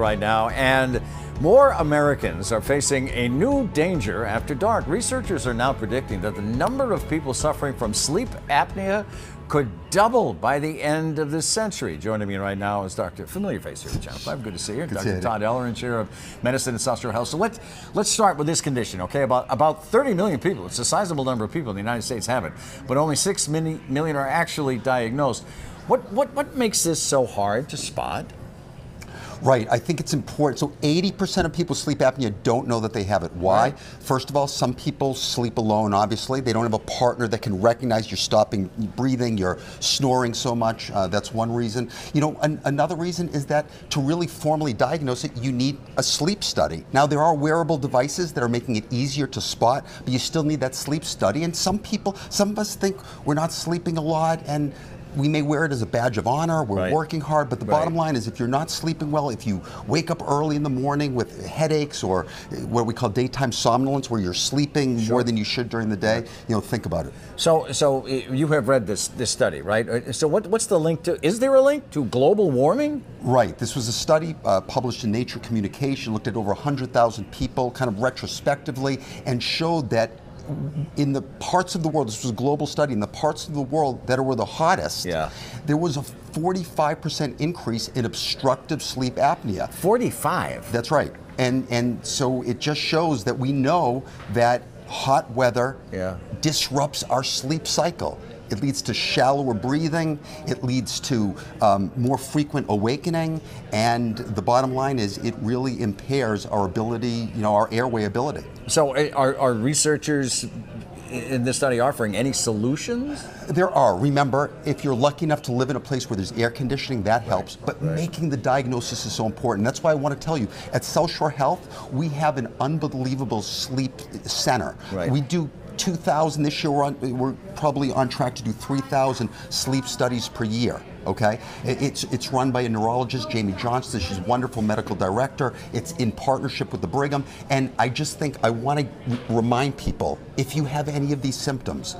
right now, and more Americans are facing a new danger after dark. Researchers are now predicting that the number of people suffering from sleep apnea could double by the end of this century. Joining me right now is Dr. Familiar Face here at Channel 5. Good to see you. Dr. Todd Ellerin, Chair of Medicine at South Shore Health. So let's start with this condition, okay? About 30 million people, it's a sizable number of people in the United States have it, but only 6 million are actually diagnosed. What makes this so hard to spot? Right, I think it's important. So 80% of people with sleep apnea don't know that they have it. Why? Right. First of all, some people sleep alone, obviously. They don't have a partner that can recognize you're stopping breathing, you're snoring so much. That's one reason. You know, another reason is that to really formally diagnose it, you need a sleep study. Now, there are wearable devices that are making it easier to spot, but you still need that sleep study. And some of us think we're not sleeping a lot, and we may wear it as a badge of honor, we're working hard, but the bottom line is if you're not sleeping well, if you wake up early in the morning with headaches or what we call daytime somnolence, where you're sleeping more than you should during the day, you know, think about it. So you have read this study, right? So what's the link to, is there a link to global warming? Right, this was a study published in Nature Communication, looked at over 100,000 people kind of retrospectively, and showed that in the parts of the world, this was a global study, in the parts of the world that were the hottest, there was a 45% increase in obstructive sleep apnea. 45? That's right. And so it just shows that we know that hot weather disrupts our sleep cycle. It leads to shallower breathing, it leads to more frequent awakening, and the bottom line is it really impairs our ability, you know, our airway ability. So are researchers in this study offering any solutions? There are. Remember, if you're lucky enough to live in a place where there's air conditioning, that helps. But making the diagnosis is so important. That's why I want to tell you, at South Shore Health, we have an unbelievable sleep center. Right. We do 2,000 this year. We're probably on track to do 3,000 sleep studies per year. Okay, it's run by a neurologist, Jamie Johnston. She's a wonderful medical director. It's in partnership with the Brigham, and I just think I want to remind people: if you have any of these symptoms,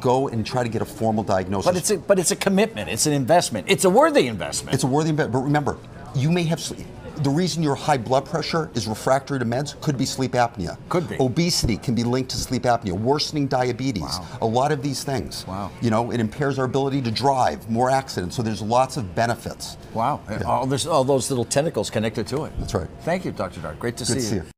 go and try to get a formal diagnosis. But it's a commitment. It's an investment. It's a worthy investment. It's a worthy investment. But remember, you may have sleep. The reason your high blood pressure is refractory to meds could be sleep apnea. Could be. Obesity can be linked to sleep apnea, worsening diabetes, a lot of these things. Wow. You know, it impairs our ability to drive, more accidents, so there's lots of benefits. Wow, all those little tentacles connected to it. That's right. Thank you, Dr. Dark, great to see you.